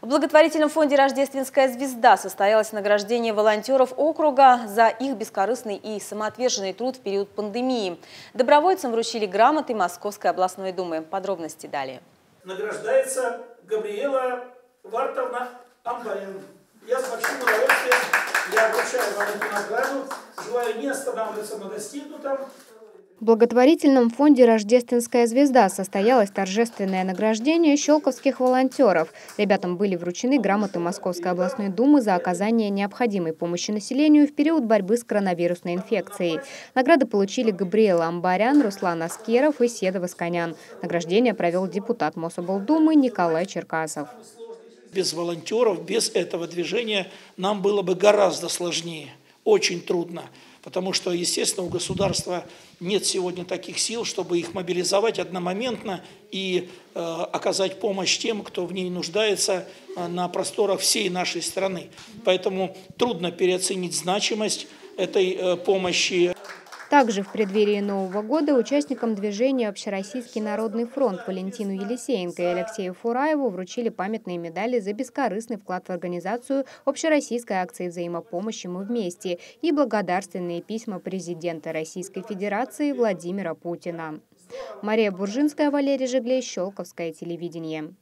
В благотворительном фонде «Рождественская звезда» состоялось награждение волонтеров округа за их бескорыстный и самоотверженный труд в период пандемии. Добровольцам вручили грамоты Московской областной думы. Подробности далее. Награждается Габриэла Вартовна Амбарин. Я с большим удовольствием вручаю вам эту награду. Желаю не останавливаться на достигнутом. В благотворительном фонде «Рождественская звезда» состоялось торжественное награждение щелковских волонтеров. Ребятам были вручены грамоты Московской областной думы за оказание необходимой помощи населению в период борьбы с коронавирусной инфекцией. Награды получили Габриэл Амбарян, Руслан Аскеров и Седов Асканян. Награждение провел депутат Мособлдумы Николай Черкасов. Без волонтеров, без этого движения нам было бы гораздо сложнее, очень трудно. Потому что, естественно, у государства нет сегодня таких сил, чтобы их мобилизовать одномоментно и оказать помощь тем, кто в ней нуждается на просторах всей нашей страны. Поэтому трудно переоценить значимость этой помощи. Также в преддверии Нового года участникам движения «Общероссийский народный фронт» Валентину Елисеенко и Алексею Фураеву вручили памятные медали за бескорыстный вклад в организацию общероссийской акции взаимопомощи «Мы вместе» и благодарственные письма президента Российской Федерации Владимира Путина. Мария Буржинская, Валерия Жигле, Щелковское телевидение.